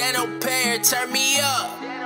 Dano Pair, turn me up. Turn me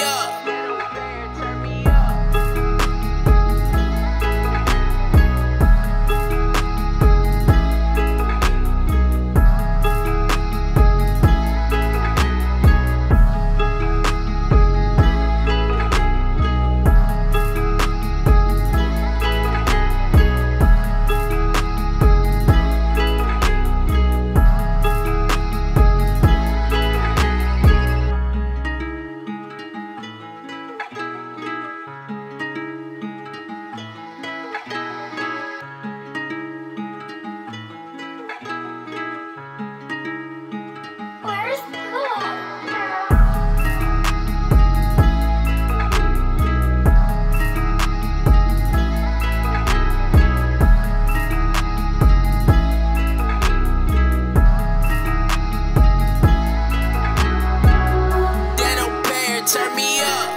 up. Turn me up.